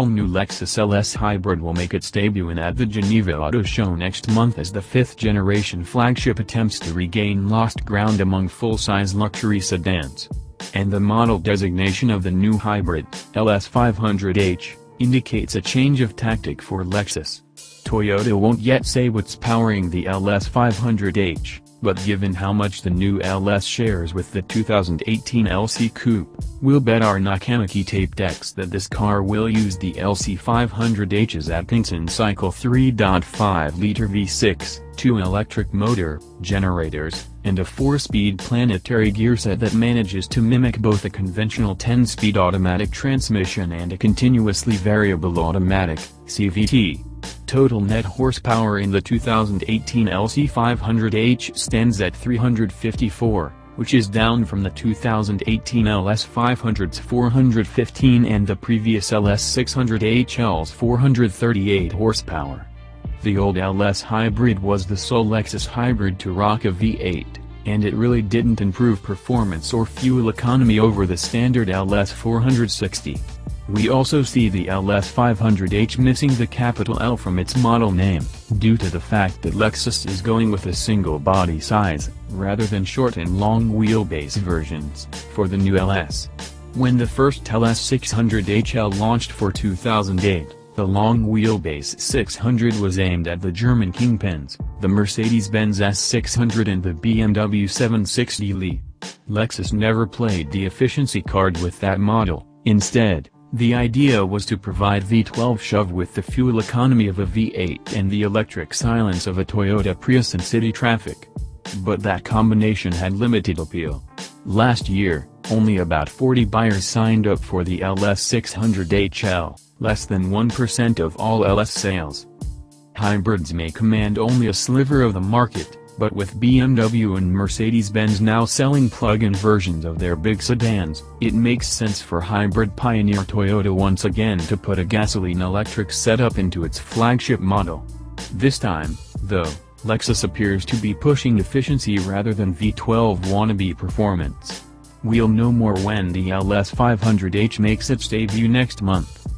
all-new Lexus LS Hybrid will make its debut at the Geneva Auto Show next month as the fifth-generation flagship attempts to regain lost ground among full-size luxury sedans. And the model designation of the new hybrid, LS 500h, indicates a change of tactic for Lexus. Toyota won't yet say what's powering the LS 500h. But given how much the new LS shares with the 2018 LC Coupe, we'll bet our Nakamichi tape decks that this car will use the LC 500H's Atkinson Cycle 3.5-liter V6, 2-electric motor, generators, and a 4-speed planetary gearset that manages to mimic both a conventional 10-speed automatic transmission and a continuously variable automatic, CVT. Total net horsepower in the 2018 LC500H stands at 354, which is down from the 2018 LS500's 415 and the previous LS600HL's 438 horsepower. The old LS Hybrid was the sole Lexus hybrid to rock a V8, and it really didn't improve performance or fuel economy over the standard LS460. We also see the LS500H missing the capital L from its model name, due to the fact that Lexus is going with a single body size, rather than short and long wheelbase versions, for the new LS. When the first LS600HL launched for 2008, the long wheelbase 600 was aimed at the German kingpins, the Mercedes-Benz S600 and the BMW 760Li. Lexus never played the efficiency card with that model. Instead, the idea was to provide the V12 shove with the fuel economy of a V8 and the electric silence of a Toyota Prius in city traffic. But that combination had limited appeal. Last year, only about 40 buyers signed up for the LS600HL, less than 1% of all LS sales. Hybrids may command only a sliver of the market, but with BMW and Mercedes-Benz now selling plug-in versions of their big sedans, it makes sense for hybrid pioneer Toyota once again to put a gasoline-electric setup into its flagship model. This time, though, Lexus appears to be pushing efficiency rather than V12 wannabe performance. We'll know more when the LS500H makes its debut next month.